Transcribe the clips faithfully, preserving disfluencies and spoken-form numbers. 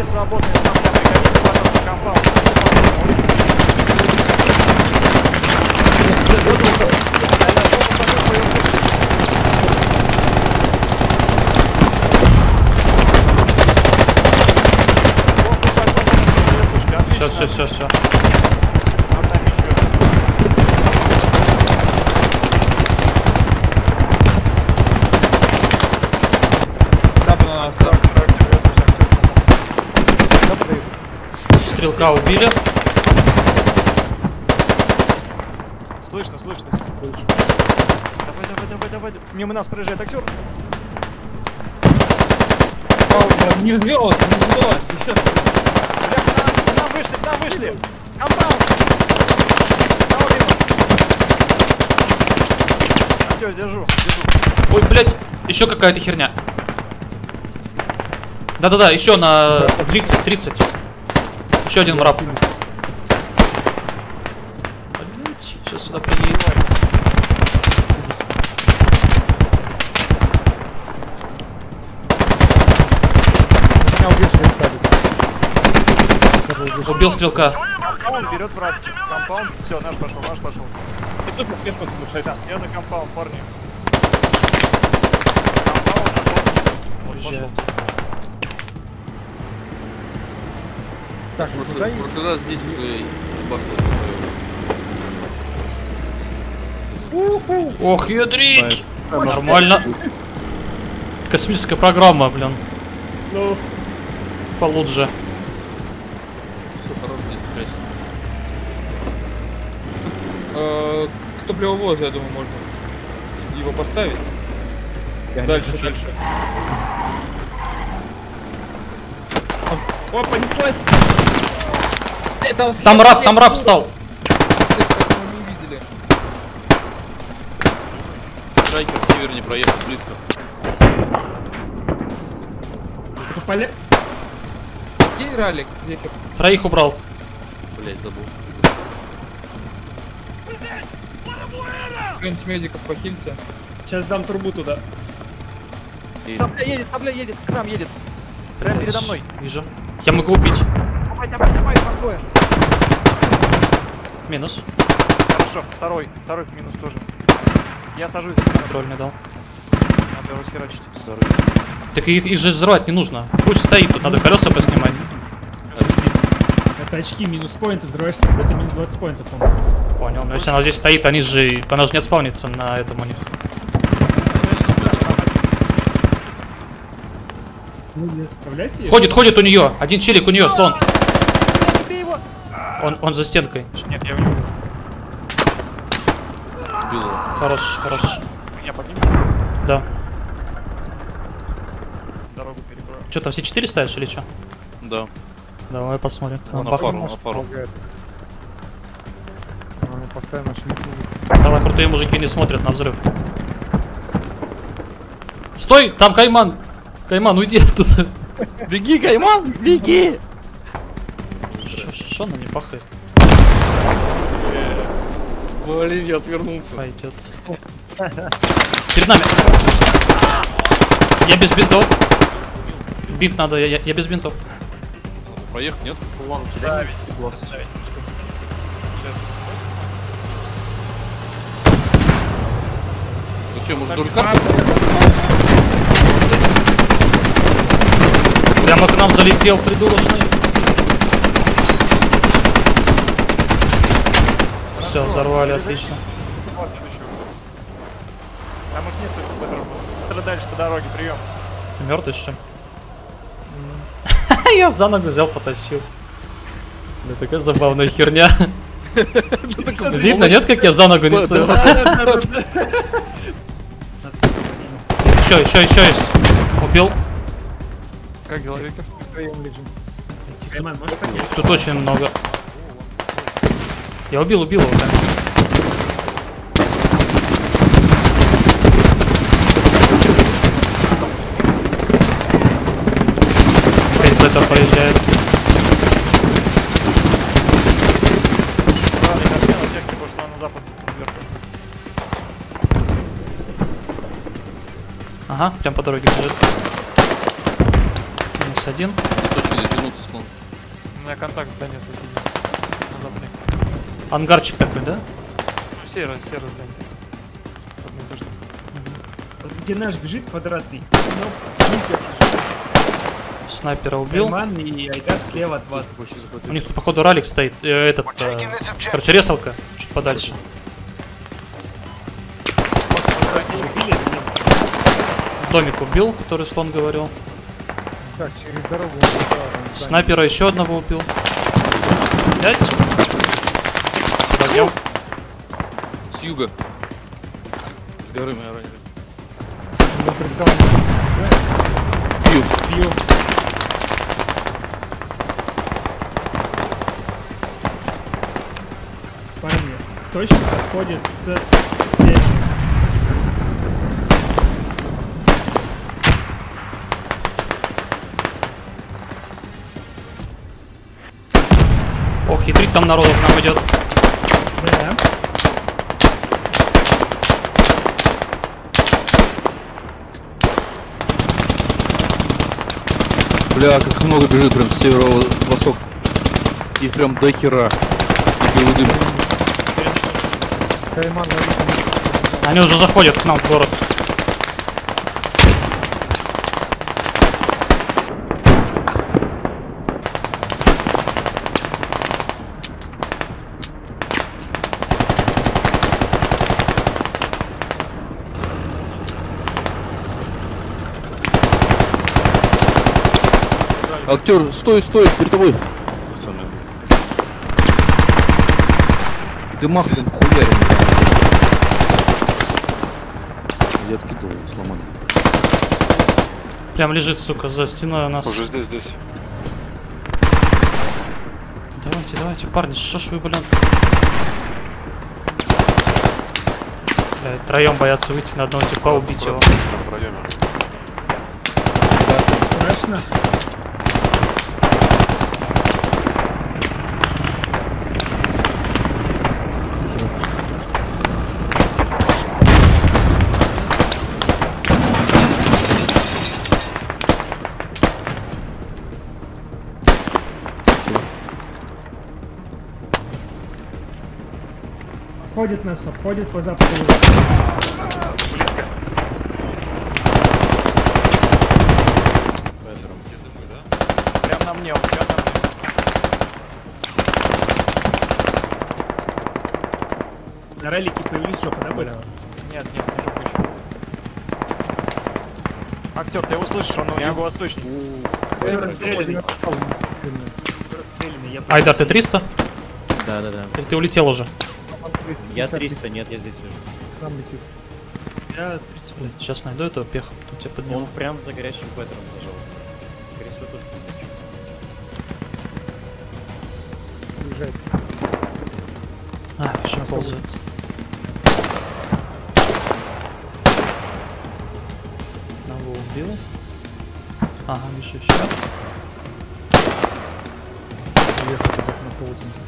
Две свободные самопятные конец, потом на компаунд. Все, все, все, все. Стрелка убили. Слышно, слышно, слышно. Давай, давай, давай, давай. Мимо нас проезжает актер. Пауза. Не взбилось, не взбилось. Еще. Бля, к нам, к нам вышли, к нам вышли. Компаунд. Актер, держу, держу. Ой, блядь, еще какая-то херня. Да-да-да, еще на тридцать, тридцать. Еще один мраб. Сейчас сюда приедет. Убил стрелка. Компаунд берет враг. Компаунд. Все, наш пошел, наш пошел. Ты тут успеешь подслушать? Да, я на компаунд, парни. Компаунд, вот пошел. Так, в прошлый, прошлый раз здесь уже бахнул. Ох, ядрить! Нормально. Космическая программа, блин. Ну. Получше. Все хорошо здесь, конечно. Кто плевовоз, я думаю, можно его поставить. Дальше, дальше. О, понеслась! Там раб, там раб встал! Страйкер в север не проехал близко. Попали? Где ралик? Троих убрал. Блять, забыл. Какой-нибудь медиков похилится. Сейчас дам трубу туда. Сабля едет, сабля едет, к нам едет. Прямо передо мной. Вижу. Я могу убить. Давай, давай, давай, спокойно. Минус. Хорошо, второй, второй минус тоже. Я сажусь. Контрольный дал. Надо его схерачить. Взорвать. Так их, их же взрывать не нужно. Пусть стоит, тут надо колеса поснимать. Это очки, минус поинты, взрываешься, это минус двадцать поинтов. Понял, но если она здесь стоит, они же, она же не отспавнится на этом у них. Ходит, ходит у нее. Один челик у нее, слон. Он, он за стенкой. Нет, я его не убил. Хорош, хорош. Меня поднимут? Да. Дорогу перебрал. Че, там все четыре ставишь или что? Да. Давай посмотрим. Он на фару, на фару. Давай, крутые мужики не смотрят на взрыв. Стой, там Кайман. Кайман, уйди оттуда. Беги, Кайман, беги. Она не пахает. Блин, я отвернулся. Пойдет. Перед нами. Я без бинтов. Бинт надо, я, я, я без бинтов. Проехал, нет? Ладно, кидай. Ну что, может дурка? Прямо к нам залетел придурочный. Все, взорвали, отлично. Там их несколько по дороге. Это дальше по дороге, прием. Ты мертвый, что ли? Я за ногу взял, потащил. Да такая забавная херня. Видно, нет, как я за ногу несу? Еще, еще, еще. Убил. Как говорит? Тут очень много. Я убил, убил его, да. Пейнплеттер проезжает. Ладно, отмена технику, что она на запад вверх. Ага, прям по дороге бежит. Минус один. Точно надо вернуться, слон. У меня контакт с здания соседей. На западе. Ангарчик такой, да? Ну, серое, серое здание. Одно и то же. Вот где наш бежит квадратный. Снайпера убил. Айман и Айдар слева от вас. У них тут, походу, ралик стоит. Э, этот, э, короче, ресалка. Чуть подальше. Домик убил, который слон говорил. Так, через дорогу. Снайпера еще одного убил. Пять. Поднял. С юга. С горы меня ранили. Бью. Бью. Парни, точно подходит с... здесь. Ох, хитрит там народу к нам идет. Да. Бля, как много бежит прям с северо-восток. И прям до хера. Они уже заходят к нам в город. Актер, стой, стой, перед тобой. Дымах прям хуярен. Я откидывал, сломали. Прям лежит, сука, за стеной у нас. Уже здесь, здесь. Давайте, давайте, парни, что ж вы, блин? Троем боятся выйти на одного типа, убить его. Страшно. Обходит нас, обходит по западу. Близко. Прям на мне, он прям на мне. На раллике появились, что подобыли? Нет, нет, не жопу еще. Актер, ты его слышишь, он у него отточник. Айдар, ты триста? Да, да, да. Или ты улетел уже? Я триста, нет, я здесь лежу. Я тридцать. Сейчас найду этого пеха, тут тебя подниму. Он прям за горячим паттерном лежал. Скорее всего, тоже будет. Уезжает. А, еще ползает. Одного убил. Ага, еще еще. Уехал как на сто восемьдесят.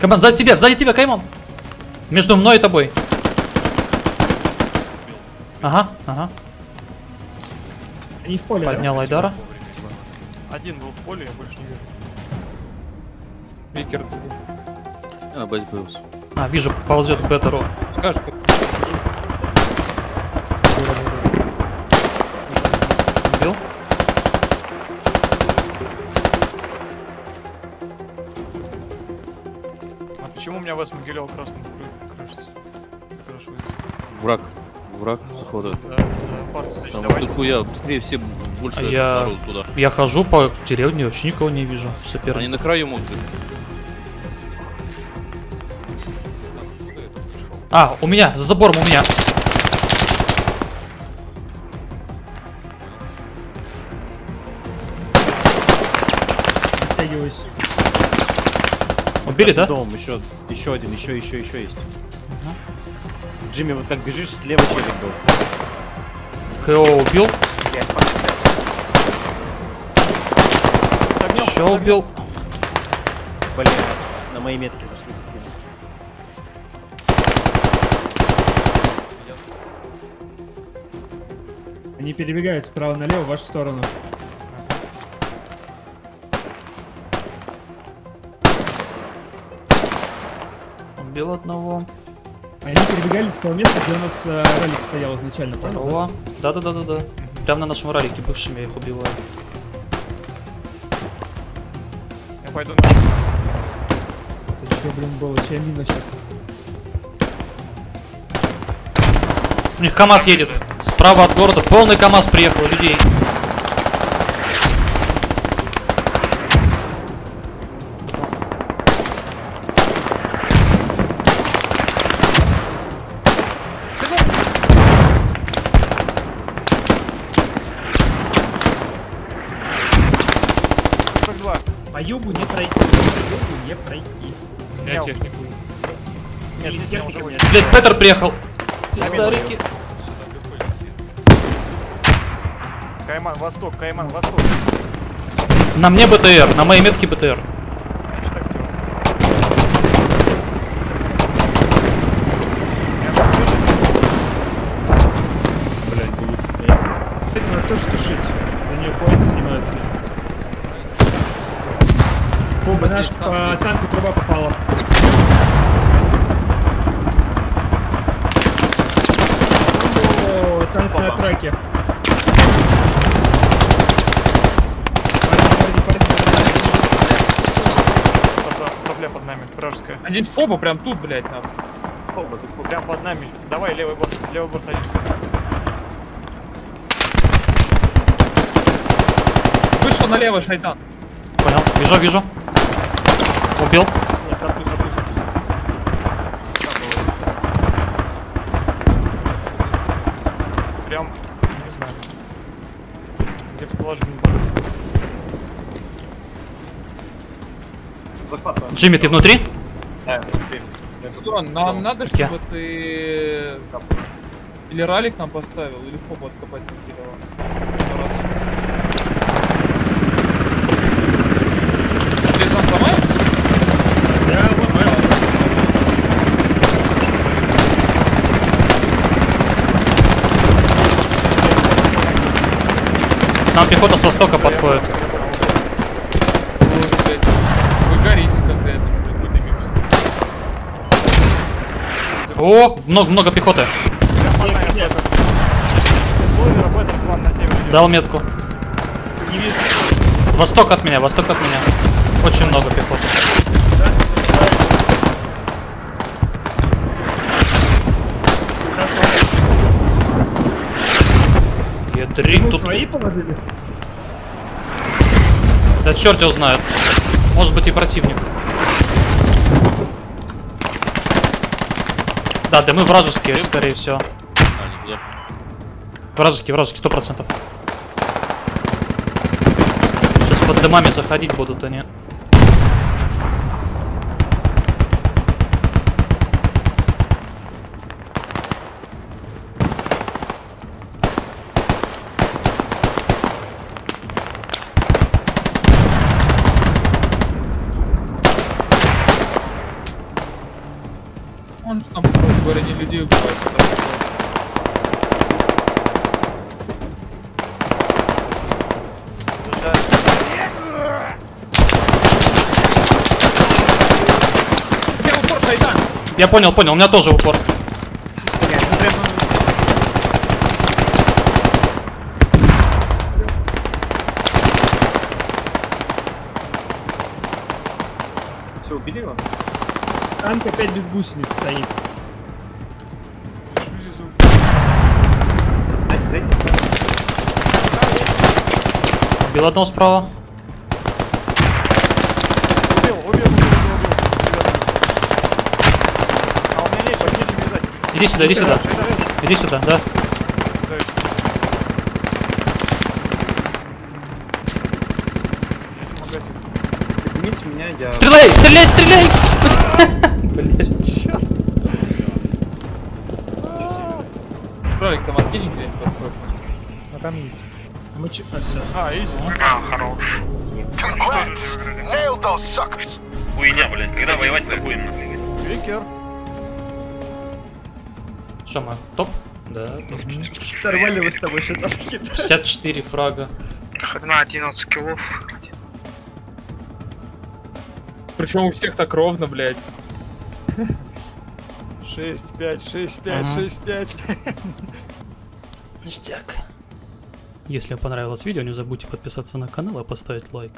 Кайман, сзади тебя, сзади тебя, Кайман! Между мной и тобой. Ага, ага. И в поле. Поднял Айдара. Один был в поле, я больше не вижу. Викер, ты. А, базь был. А, вижу, ползет к беттеру. Скажешь, как. Убил? Почему у меня вас Могилёв красным крышится? Враг. Враг захода. Да, да, парни, давайте. Дохуя, быстрее все, больше а я... туда. Я хожу по деревне, вообще никого не вижу. Соперник. Они на краю могут. А, у меня, за забором у меня. Оттягивайся. Убили, да? Дом, еще, еще один, еще, еще, еще есть. Угу. Джимми, вот как бежишь, слева челик был. КО убил. Еще убил. Блин, на моей метке зашли. Они перебегают справа налево в вашу сторону. Убил одного. Они перебегали с того места, где у нас э, ролик стоял изначально, понял? Да-да-да-да-да. Прямо на нашем ролике бывшим я их убиваю. Я пойду на... Это что, блин, было? Чья мина сейчас? У них КамАЗ едет. Справа от города. Полный КамАЗ приехал, людей. По югу не пройти, по югу не пройти. Снял технику. Нет, не снял уже. Блять, Петр приехал. Пистарики. Кайман, восток, Кайман, восток. На мне БТР, на моей метке БТР. Блять, будешь стоять. Кстати, надо тоже тушить. За нее поинт снимаются. Фу, по а, танку труба попала. О, танк на траке. Вражеская. Один фоба прям тут, блядь, нам. Фоба, тут прям под нами. Давай левый борт, левый борт садимся. Вышел налево, шайтан. Понял, вижу, вижу. Убил. Я стартую, стартую, стартую. Прям, не знаю. Где-то положу, не положу. Захватываем. Джимми, ты внутри? Да, внутри. Что, нам надо, чтобы okay. ты... Или ралик нам поставил, или фобу откопать накидывал. Ты сам сломаешь? Я ломаю. Нам пехота с востока подходит. О, много, много пехоты. Нет, нет. Дал метку. Восток от меня, восток от меня. Очень много пехоты. Ядрин тут. Да черт его знает. Может быть и противник. Да, да мы вражеские, Дым? скорее всего. А, вражеские, вражеские, сто процентов. Сейчас под дымами заходить будут они. Он же там в городе людей убивает. Я понял, понял, у меня тоже упор. Все, убили его? Танк опять без гусениц стоит. Убил одного справа. Убил, убил, убил, убил, убил. А у меня нечего, нечего бежать. Иди сюда, иди сюда. Иди сюда, да. Я... Стреляй, стреляй, стреляй! Блять, черт. Ролик там отдельный где-нибудь. А там есть. А, изи. А, хорош. Хуйня, блядь, когда воевать-то будем, например. Викер. Шо, мы топ? Да, нормально вы с тобой что-то откинули. шестьдесят четыре фрага. Одна одиннадцать киллов. Причем у всех так ровно, блядь. шесть пять, шесть пять, шесть пять. Ништяк. Если вам понравилось видео, не забудьте подписаться на канал и поставить лайк.